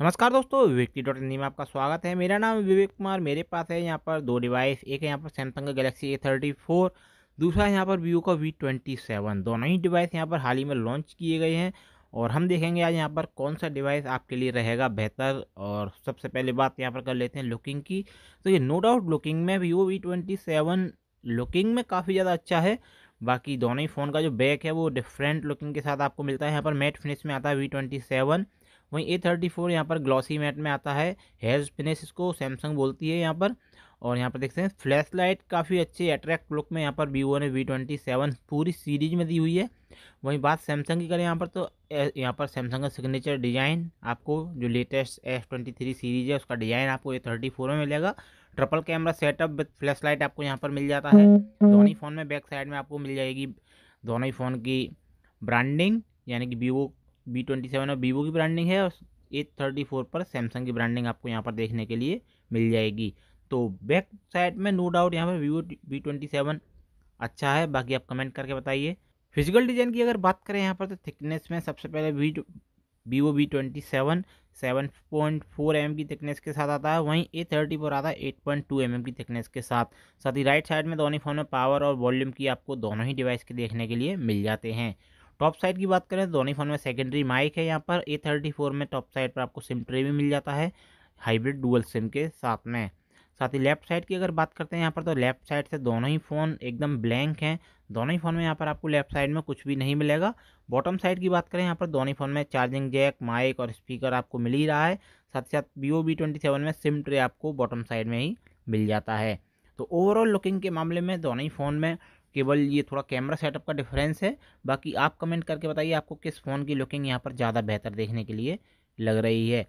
नमस्कार दोस्तों, विवेकी में आपका स्वागत है। मेरा नाम विवेक कुमार। मेरे पास है यहाँ पर दो डिवाइस, एक है यहाँ पर सैमसंग का गलेक्सी A34, दूसरा है यहाँ पर वीवो का V27। दोनों ही डिवाइस यहाँ पर हाल ही में लॉन्च किए गए हैं और हम देखेंगे आज यहाँ पर कौन सा डिवाइस आपके लिए रहेगा बेहतर। और सबसे पहले बात यहाँ पर कर लेते हैं लुकिंग की, तो ये नो डाउट लुकिंग में वीवो V27 लुकिंग में काफ़ी ज़्यादा अच्छा है। बाकी दोनों ही फ़ोन का जो बैक है वो डिफरेंट लुकिंग के साथ आपको मिलता है। यहाँ पर मैट फिनिश में आता है V27, वहीं A34 यहाँ पर ग्लॉसी मैट में आता है। हेज फिनिश इसको सैमसंग बोलती है यहाँ पर। और यहाँ पर देखते हैं फ्लैश लाइट काफ़ी अच्छे अट्रैक्ट लुक में यहाँ पर वीवो ने V27 पूरी सीरीज में दी हुई है। वहीं बात सैमसंग की करें यहाँ पर, तो यहाँ पर सैमसंग का सिग्नेचर डिज़ाइन आपको जो लेटेस्ट S23 सीरीज है उसका डिज़ाइन आपको A34 में मिलेगा। Triple camera setup with flash light आपको यहाँ पर मिल जाता है। दोनों ही फ़ोन में बैक साइड में आपको मिल जाएगी दोनों ही फ़ोन की ब्रांडिंग, यानी कि वीवो V27 और वीवो की ब्रांडिंग है और A34 पर सैमसंग की ब्रांडिंग आपको यहाँ पर देखने के लिए मिल जाएगी। तो बैक साइड में नो डाउट यहाँ पर वीवो V27 अच्छा है। बाकी आप कमेंट करके बताइए। फिजिकल डिज़ाइन की अगर बात करें यहाँ पर, तो थिकनेस में सबसे पहले वीवो V27 7.4 mm की थिकनेस के साथ आता है, वहीं A34 आता है 8.2 mm की थिकनेस के साथ। साथ ही राइट साइड में दोनों फ़ोन में पावर और वॉल्यूम की आपको दोनों ही डिवाइस के देखने के लिए मिल जाते हैं। टॉप साइड की बात करें तो दोनों फ़ोन में सेकेंडरी माइक है यहाँ पर। A34 में टॉप साइड पर आपको सिम ट्रे भी मिल जाता है हाइब्रिड डुअल सिम के साथ में। साथ ही लेफ़्ट साइड की अगर बात करते हैं यहाँ पर, तो लेफ़्ट साइड से दोनों ही फ़ोन एकदम ब्लैंक हैं। दोनों ही फ़ोन में यहाँ पर आपको लेफ़्ट साइड में कुछ भी नहीं मिलेगा। बॉटम साइड की बात करें यहाँ पर, दोनों ही फ़ोन में चार्जिंग जैक, माइक और स्पीकर आपको मिल ही रहा है। साथ ही साथ वीवो V27 में सिम ट्रे आपको बॉटम साइड में ही मिल जाता है। तो ओवरऑल लुकिंग के मामले में दोनों ही फ़ोन में केवल ये थोड़ा कैमरा सेटअप का डिफरेंस है। बाकी आप कमेंट करके बताइए आपको किस फ़ोन की लुकिंग यहाँ पर ज़्यादा बेहतर देखने के लिए लग रही है।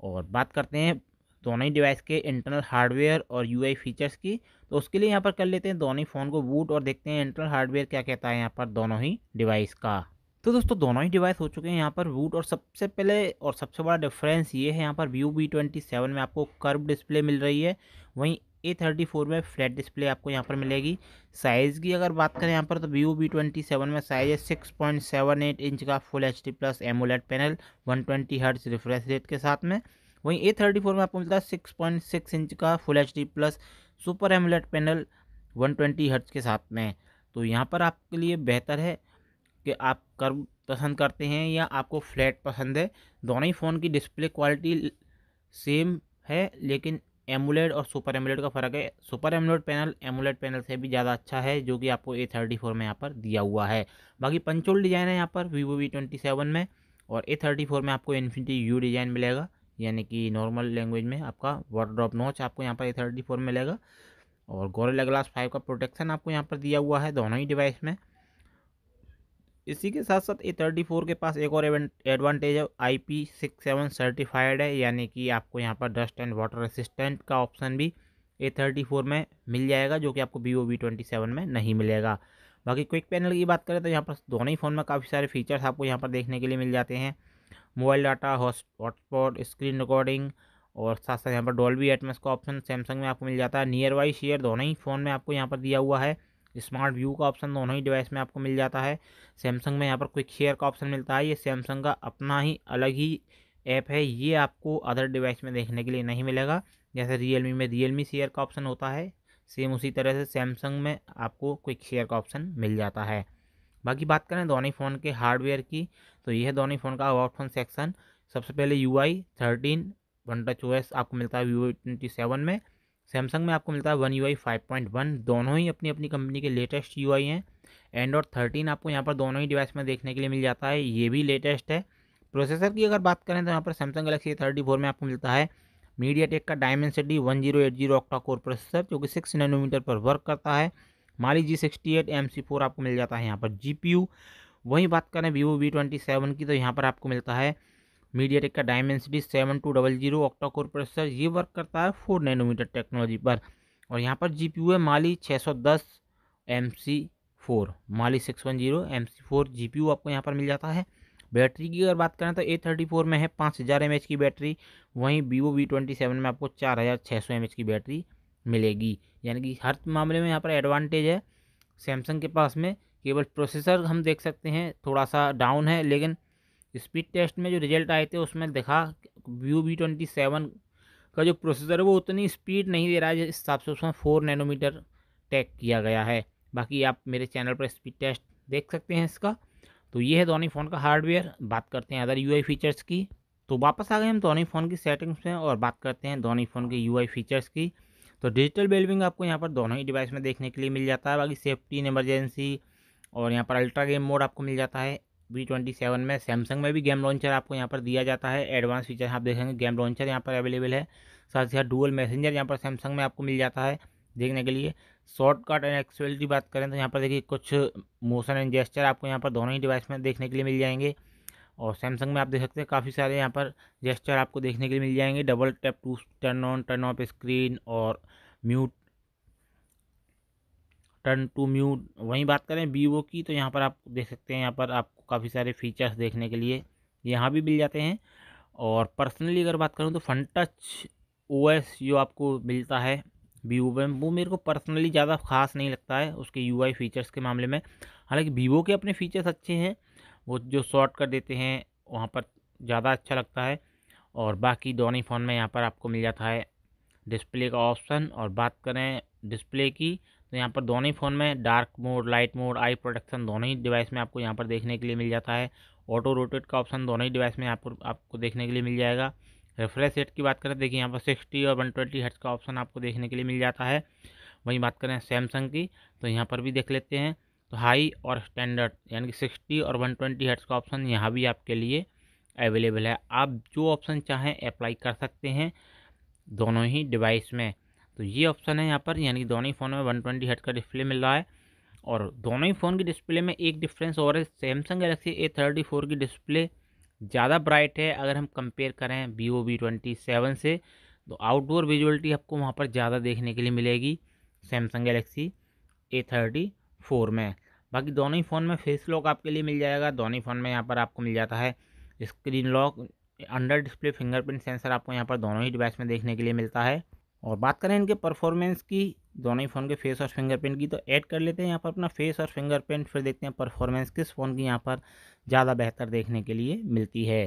और बात करते हैं दोनों ही डिवाइस के इंटरनल हार्डवेयर और UI फीचर्स की, तो उसके लिए यहाँ पर कर लेते हैं दोनों ही फ़ोन को बूट और देखते हैं इंटरनल हार्डवेयर क्या कहता है यहाँ पर दोनों ही डिवाइस का। तो दोस्तों दोनों ही डिवाइस हो चुके हैं यहाँ पर बूट, और सबसे पहले और सबसे बड़ा डिफरेंस ये है यहाँ पर वीवो V27 में आपको कर्व डिस्प्ले मिल रही है, वहीं A34 में फ्लैट डिस्प्ले आपको यहाँ पर मिलेगी। साइज़ की अगर बात करें यहाँ पर, तो वीवो V27 में साइज़ है 6.78 इंच का full HD+ AMOLED panel 120Hz refresh rate के साथ में। वहीं A34 में आपको मिलता है 6.6 इंच का full HD+ super AMOLED panel 120Hz के साथ में। तो यहाँ पर आपके लिए बेहतर है कि आप कर्व पसंद करते हैं या आपको फ्लैट पसंद है। दोनों ही फ़ोन की डिस्प्ले क्वालिटी सेम है, लेकिन AMOLED और सुपर AMOLED का फ़र्क है। सुपर AMOLED पैनल से भी ज़्यादा अच्छा है, जो कि आपको A34 में यहाँ पर दिया हुआ है। बाकी पंचोल डिज़ाइन है यहाँ पर वीवो V27 में, और A34 में आपको इन्फिनिटी U डिज़ाइन मिलेगा, यानी कि नॉर्मल लैंग्वेज में आपका वाटर ड्रॉप नॉच आपको यहाँ पर A34 में मिलेगा। और गोरिल्ला ग्लास 5 का प्रोटेक्शन आपको यहाँ पर दिया हुआ है दोनों ही डिवाइस में। इसी के साथ साथ A34 के पास एक और एडवांटेज है, IP67 सर्टिफाइड है, यानी कि आपको यहाँ पर डस्ट एंड वाटर रेसिस्टेंट का ऑप्शन भी A34 में मिल जाएगा, जो कि आपको वीवो V27 में नहीं मिलेगा। बाकी क्विक पैनल की बात करें तो यहाँ पर दोनों ही फ़ोन में काफ़ी सारे फीचर्स आपको यहाँ पर देखने के लिए मिल जाते हैं। Mobile data, hotspot, screen recording, और साथ साथ यहाँ पर डॉल्बी एटमॉस का ऑप्शन सैमसंग में आपको मिल जाता है। नियर बाई शेयर दोनों ही फ़ोन में आपको यहाँ पर दिया हुआ है। स्मार्ट व्यू का ऑप्शन दोनों ही डिवाइस में आपको मिल जाता है। सैमसंग में यहाँ पर क्विक शेयर का ऑप्शन मिलता है। ये सैमसंग का अपना ही अलग ही ऐप है, ये आपको अदर डिवाइस में देखने के लिए नहीं मिलेगा। जैसे रियलमी में रियलमी शेयर का ऑप्शन होता है, सेम उसी तरह से सैमसंग में आपको क्विक शेयर का ऑप्शन मिल जाता है। बाकी बात करें दोनों ही फ़ोन के हार्डवेयर की, तो यह है दोनों ही फ़ोन का अबाउट फ़ोन सेक्शन। सबसे पहले UI 13 फन टच ओएस आपको मिलता है वीवो V27 में। सैमसंग में आपको मिलता है वन UI 5.1। दोनों ही अपनी अपनी कंपनी के लेटेस्ट UI हैं। Android 13 आपको यहाँ पर दोनों ही डिवाइस में देखने के लिए मिल जाता है, ये भी लेटेस्ट है। प्रोसेसर की अगर बात करें तो यहाँ पर सैमसंग गलेक्सी A34 में आपको मिलता है मीडिया टेक का डायमेंसिटी 1080 ऑक्टा कोर प्रोसेसर, जो कि 6 नैनोमीटर पर वर्क करता है। माली G68 एम सी 4 आपको मिल जाता है यहाँ पर GPU। वहीं बात करें वीवो V27 की, तो यहाँ पर आपको मिलता है मीडिया टेक का Dimensity 7 2 double zero octa core processor, ये वर्क करता है 4 नैनोमीटर टेक्नोलॉजी पर। और यहाँ पर GPU है Mali 610 M C 4, Mali 610 M C 4 GPU आपको यहाँ पर मिल जाता है। बैटरी की अगर बात करें तो A34 में है 5000 mAh की बैटरी, वहीं वीवो V27 में आपको 4600 mAh की बैटरी मिलेगी। यानी कि हर मामले में यहाँ पर एडवांटेज है। सैमसंग के पास में केवल प्रोसेसर हम देख सकते हैं थोड़ा सा डाउन है, लेकिन स्पीड टेस्ट में जो रिजल्ट आए थे उसमें दिखा वी27 का जो प्रोसेसर है वो उतनी स्पीड नहीं दे रहा है जिस हिसाब से उसमें 4 नैनोमीटर टैग किया गया है। बाकी आप मेरे चैनल पर स्पीड टेस्ट देख सकते हैं इसका। तो ये है दोनों फ़ोन का हार्डवेयर। बात करते हैं अदर यूआई फीचर्स की। तो वापस आ गए हम दोनों फ़ोन की सेटिंग्स में और बात करते हैं दोनों फ़ोन के यूआई फीचर्स की। तो डिजिटल बेलविंग आपको यहाँ पर दोनों ही डिवाइस में देखने के लिए मिल जाता है। बाकी सेफ्टी एंड इमरजेंसी और यहाँ पर अल्ट्रा गेम मोड आपको मिल जाता है V27 में। सैमसंग में भी गेम लॉन्चर आपको यहाँ पर दिया जाता है। एडवांस फीचर आप देखेंगे गेम लॉन्चर यहाँ पर अवेलेबल है। साथ ही साथ डुअल मैसेंजर यहाँ पर सैमसंग में आपको मिल जाता है देखने के लिए। शॉर्टकट एंड एक्सेसिबिलिटी की बात करें तो यहाँ पर देखिए कुछ मोशन एंड जेस्चर आपको यहाँ पर दोनों ही डिवाइस में देखने के लिए मिल जाएंगे। और सैमसंग में आप देख सकते हैं काफ़ी सारे यहाँ पर जेस्चर आपको देखने के लिए मिल जाएंगे। Double tap to turn on turn off screen और म्यूट टर्न टू म्यूट। वहीं बात करें वीवो की तो यहाँ पर आप देख सकते हैं यहाँ पर आपको काफ़ी सारे फीचर्स देखने के लिए यहाँ भी मिल जाते हैं। और पर्सनली अगर बात करूँ तो फन टच ओएस जो आपको मिलता है वीवो में वो मेरे को पर्सनली ज़्यादा खास नहीं लगता है उसके यूआई फीचर्स के मामले में। हालांकि वीवो के अपने फीचर्स अच्छे हैं, वो जो शॉर्ट कर देते हैं वहाँ पर ज़्यादा अच्छा लगता है। और बाकी दोनों फ़ोन में यहाँ पर आपको मिल जाता है डिस्प्ले का ऑप्शन। और बात करें डिस्प्ले की तो यहाँ पर दोनों ही फ़ोन में dark mode, light mode, eye protection दोनों ही डिवाइस में आपको यहाँ पर देखने के लिए मिल जाता है। ऑटो रोटेट का ऑप्शन दोनों ही डिवाइस में आपको देखने के लिए मिल जाएगा। रिफ्रेश रेट की बात करें देखिए यहाँ पर 60 और 120 हर्ट्ज़ का ऑप्शन आपको देखने के लिए मिल जाता है। वहीं बात करें सैमसंग की तो यहाँ पर भी देख लेते हैं तो हाई और स्टैंडर्ड यानी कि 60 और 120 हर्ट्ज़ का ऑप्शन यहाँ भी आपके लिए अवेलेबल है। आप जो ऑप्शन चाहें अप्लाई कर सकते हैं दोनों ही डिवाइस में। तो ये ऑप्शन है यहाँ पर, यानी कि दोनों ही फ़ोन में 120 हर्ट्ज़ का डिस्प्ले मिल रहा है। और दोनों ही फ़ोन की डिस्प्ले में एक डिफरेंस और है, सैमसंग गलेक्सी A34 की डिस्प्ले ज़्यादा ब्राइट है अगर हम कंपेयर करें वीवो V27 से। तो आउटडोर विजुअलिटी आपको वहाँ पर ज़्यादा देखने के लिए मिलेगी सैमसंग गलेक्सी A34 में। बाकी दोनों ही फ़ोन में फेस लॉक आपके लिए मिल जाएगा। दोनों ही फ़ोन में यहाँ पर आपको मिल जाता है screen lock. Under display fingerprint sensor आपको यहाँ पर दोनों ही डिवाइस में देखने के लिए मिलता है। और बात करें इनके परफॉर्मेंस की, दोनों ही फ़ोन के फेस और फिंगरप्रिंट की, तो ऐड कर लेते हैं यहाँ पर अपना फेस और फिंगरप्रिंट, फिर देखते हैं परफॉर्मेंस किस फ़ोन की यहाँ पर ज़्यादा बेहतर देखने के लिए मिलती है।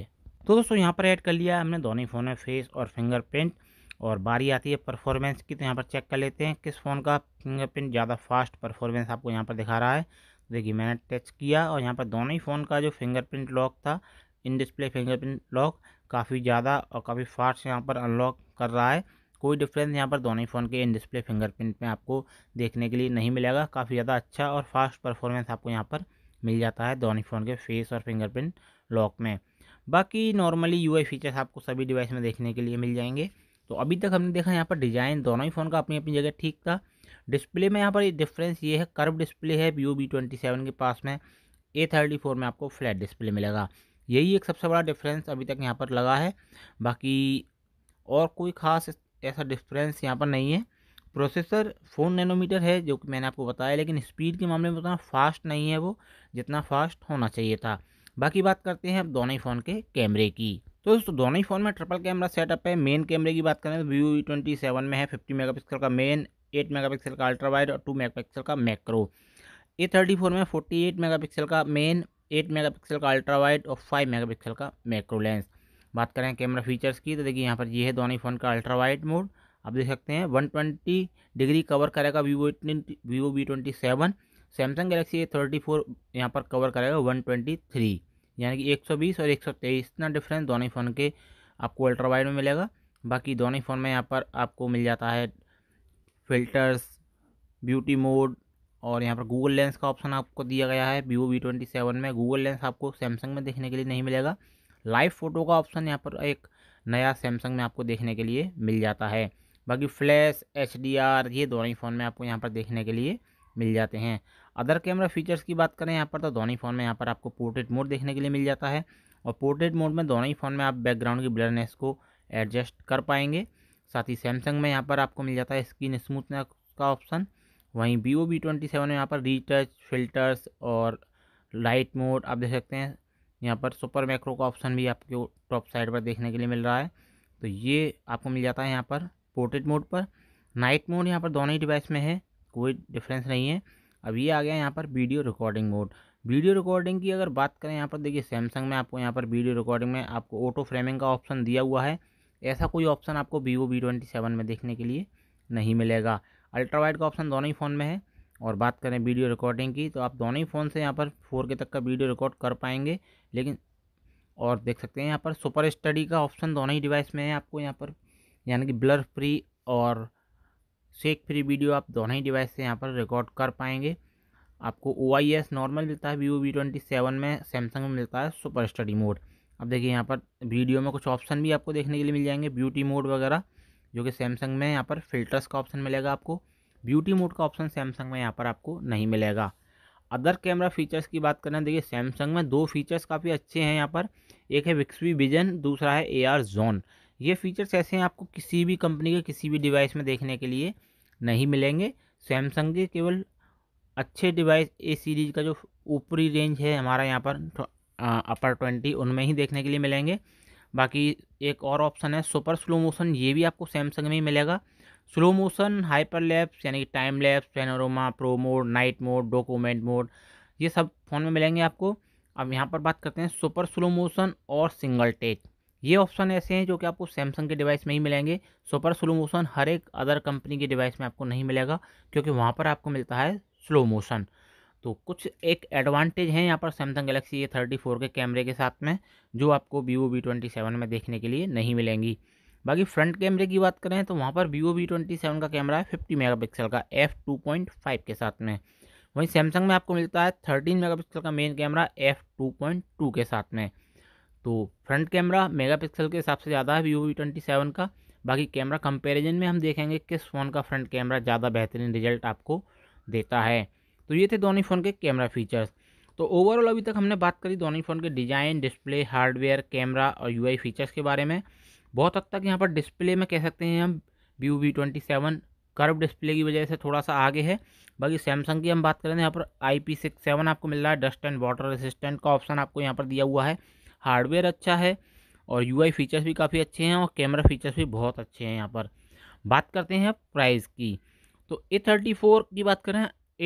तो दोस्तों यहाँ पर ऐड कर लिया हमने दोनों ही फ़ोन में फेस और फिंगरप्रिंट। और बारी आती है परफॉर्मेंस की, तो यहाँ पर चेक कर लेते हैं किस फ़ोन का फिंगरप्रिंट ज़्यादा फास्ट परफॉर्मेंस आपको यहाँ पर दिखा रहा है। देखिए मैंने टच किया और यहाँ पर दोनों ही फ़ोन का जो फिंगरप्रिंट लॉक था, इन डिस्प्ले फिंगरप्रिंट लॉक काफ़ी ज़्यादा और काफ़ी फास्ट यहाँ पर अनलॉक कर रहा है। कोई डिफरेंस यहाँ पर दोनों ही फ़ोन के इन डिस्प्ले फिंगरप्रिंट में आपको देखने के लिए नहीं मिलेगा। काफ़ी ज़्यादा अच्छा और फास्ट परफॉर्मेंस आपको यहाँ पर मिल जाता है दोनों ही फ़ोन के फेस और फिंगरप्रिंट लॉक में। बाकी नॉर्मली यूआई फीचर्स आपको सभी डिवाइस में देखने के लिए मिल जाएंगे। तो अभी तक हमने देखा यहाँ पर डिज़ाइन दोनों ही फ़ोन का अपनी अपनी जगह ठीक था। डिस्प्ले में यहाँ पर डिफरेंस ये है, कर्व डिस्प्ले है वीवो V27 के पास में, A34 में आपको फ्लैट डिस्प्ले मिलेगा। यही एक सबसे बड़ा डिफरेंस अभी तक यहाँ पर लगा है। बाकी और कोई ख़ास ऐसा डिफरेंस यहाँ पर नहीं है। प्रोसेसर 4 नैनोमीटर है जो कि मैंने आपको बताया, लेकिन स्पीड के मामले में उतना फास्ट नहीं है वो जितना फास्ट होना चाहिए था। बाकी बात करते हैं अब दोनों ही फ़ोन के कैमरे की। तो दोस्तों दोनों ही फ़ोन में ट्रिपल कैमरा सेटअप है। मेन कैमरे की बात करें तो वीवो V27 में है 50 मेगापिक्सल का मेन, 8 मेगापिक्सल का अल्ट्रा वाइड और 2 मेगापिक्सल का मैक्रो। A34 में 48 मेगापिक्सल का मेन, 8 मेगापिक्सल का अल्ट्रा वाइड और 5 मेगापिक्सल का मैक्रो लेंस। बात करें कैमरा फीचर्स की तो देखिए यहाँ पर ये है दोनों फ़ोन का अल्ट्रा वाइड मोड, आप देख सकते हैं 120 डिग्री कवर करेगा Vivo V27। Samsung Galaxy A34 यहाँ पर कवर करेगा 123, यानी कि 120 और 123 इतना डिफरेंस दोनों फ़ोन के आपको अल्ट्रा वाइड में मिलेगा। बाकी दोनों फ़ोन में यहाँ पर आपको मिल जाता है फिल्टर्स, ब्यूटी मोड और यहाँ पर गूगल लेंस का ऑप्शन आपको दिया गया है। वीवो V27 में गूगल लेंस आपको सैमसंग में देखने के लिए नहीं मिलेगा। लाइव फ़ोटो का ऑप्शन यहाँ पर एक नया सैमसंग में आपको देखने के लिए मिल जाता है। बाकी फ्लैश, HDR ये दोनों ही फ़ोन में आपको यहाँ पर देखने के लिए मिल जाते हैं। अदर कैमरा फीचर्स की बात करें यहाँ पर तो दोनों ही फ़ोन में यहाँ पर आपको पोर्ट्रेट मोड देखने के लिए मिल जाता है। और पोर्ट्रेट मोड में दोनों ही फ़ोन में आप बैकग्राउंड की ब्लरनेस को एडजस्ट कर पाएंगे। साथ ही सैमसंग में यहाँ पर आपको मिल जाता है स्क्रीन स्मूथनेस का ऑप्शन। वहीं वीवो V27 में यहाँ पर रीटच, फिल्टर्स और लाइट मोड आप देख सकते हैं। यहाँ पर सुपर मैक्रो का ऑप्शन भी आपको टॉप साइड पर देखने के लिए मिल रहा है। तो ये आपको मिल जाता है यहाँ पर पोर्ट्रेट मोड पर। नाइट मोड यहाँ पर दोनों ही डिवाइस में है, कोई डिफरेंस नहीं है। अब ये आ गया यहाँ पर video recording mode. Video recording की अगर बात करें यहाँ पर देखिए सैमसंग में आपको यहाँ पर वीडियो रिकॉर्डिंग में आपको ऑटो फ्रेमिंग का ऑप्शन दिया हुआ है। ऐसा कोई ऑप्शन आपको वीवो V27 में देखने के लिए नहीं मिलेगा। अल्ट्रा वाइड का ऑप्शन दोनों ही फ़ोन में है। और बात करें वीडियो रिकॉर्डिंग की तो आप दोनों ही फ़ोन से यहाँ पर 4K तक का वीडियो रिकॉर्ड कर पाएंगे। लेकिन और देख सकते हैं यहाँ पर सुपर स्टडी का ऑप्शन दोनों ही डिवाइस में है। आपको यहाँ पर यानी कि ब्लर फ्री और शेक फ्री वीडियो आप दोनों ही डिवाइस से यहाँ पर रिकॉर्ड कर पाएंगे। आपको OIS नॉर्मल मिलता है वीवो V27 में, सैमसंग में मिलता है सुपर स्टडी मोड। अब देखिए यहाँ पर वीडियो में कुछ ऑप्शन भी आपको देखने के लिए मिल जाएंगे, ब्यूटी मोड वगैरह, जो कि सैमसंग में यहाँ पर फिल्टर्स का ऑप्शन मिलेगा आपको। ब्यूटी मोड का ऑप्शन सैमसंग में यहाँ पर आपको नहीं मिलेगा। अदर कैमरा फीचर्स की बात करें देखिए सैमसंग में दो फीचर्स काफ़ी अच्छे हैं यहाँ पर, एक है विक्सवी विजन, दूसरा है AR जोन। ये फीचर्स ऐसे हैं आपको किसी भी कंपनी के किसी भी डिवाइस में देखने के लिए नहीं मिलेंगे। सैमसंग के केवल अच्छे डिवाइस ए सीरीज़ का जो ऊपरी रेंज है हमारा यहाँ पर अपर 20 उनमें ही देखने के लिए मिलेंगे। बाकी एक और ऑप्शन है सुपर स्लो मोशन, ये भी आपको सैमसंग में ही मिलेगा। स्लो मोशन, हाइपर लैप्स यानी कि time lapse, panorama, pro mode, night mode, document mode, ये सब फ़ोन में मिलेंगे आपको। अब यहाँ पर बात करते हैं सुपर स्लो मोशन और सिंगल टेक। ये ऑप्शन ऐसे हैं जो कि आपको सैमसंग के डिवाइस में ही मिलेंगे। सुपर स्लो मोशन हर एक अदर कंपनी के डिवाइस में आपको नहीं मिलेगा क्योंकि वहाँ पर आपको मिलता है स्लो मोशन। तो कुछ एक एडवांटेज हैं यहाँ पर सैमसंग गलेक्सी A34 के कैमरे के साथ में, जो आपको वीवो V27 में देखने के लिए नहीं मिलेंगी। बाकी फ्रंट कैमरे की बात करें तो वहाँ पर वीवो V27 का कैमरा है 50 मेगापिक्सल का f/2.5 के साथ में। वहीं सैमसंग में आपको मिलता है 13 मेगापिक्सल का मेन कैमरा f/2.2 के साथ में। तो फ्रंट कैमरा मेगापिक्सल के हिसाब से ज़्यादा है वीवो V27 का। बाकी कैमरा कंपेरिजन में हम देखेंगे किस फ़ोन का फ्रंट कैमरा ज़्यादा बेहतरीन रिजल्ट आपको देता है। तो ये थे दोनों ही फ़ोन के कैमरा फीचर्स। तो ओवरऑल अभी तक हमने बात करी दोनों ही फ़ोन के डिज़ाइन, डिस्प्ले, हार्डवेयर, कैमरा और UI फीचर्स के बारे में। बहुत हद तक यहाँ पर डिस्प्ले में कह सकते हैं हम वीवो V27 कर्व डिस्प्ले की वजह से थोड़ा सा आगे है। बाकी सैमसंग की हम बात करें यहाँ पर IP67 आपको मिल रहा है, डस्ट एंड वाटर रेसिस्टेंट का ऑप्शन आपको यहाँ पर दिया हुआ है। हार्डवेयर अच्छा है और UI फीचर्स भी काफ़ी अच्छे हैं और कैमरा फीचर्स भी बहुत अच्छे हैं यहाँ पर। बात करते हैं प्राइस की तो A34 की बात करें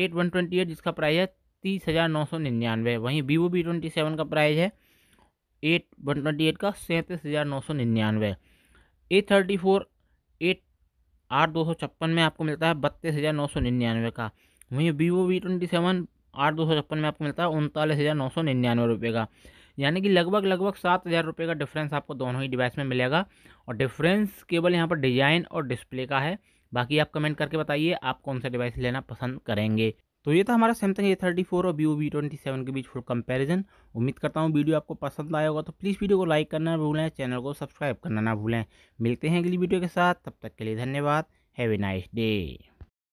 8128 जिसका प्राइस है 30,999। वहीं वीवो V27 का प्राइस है 8128 का 37,999। A34 8R256 में आपको मिलता है 32,999 का। वहीं वीवो V27 8R256 में आपको मिलता है 39,999 रुपये का। यानी कि लगभग 7,000 रुपये का डिफरेंस आपको दोनों ही डिवाइस में मिलेगा। और डिफरेंस केवल यहाँ पर डिज़ाइन और डिस्प्ले का है। बाकी आप कमेंट करके बताइए आप कौन सा डिवाइस लेना पसंद करेंगे। तो ये था हमारा सैमसंग A34 और वीवो V27 के बीच फुल कंपैरिजन। उम्मीद करता हूँ वीडियो आपको पसंद आया होगा। तो प्लीज़ वीडियो को लाइक करना ना भूलें, चैनल को सब्सक्राइब करना ना भूलें। मिलते हैं अगली वीडियो के साथ, तब तक के लिए धन्यवाद। Have a nice day.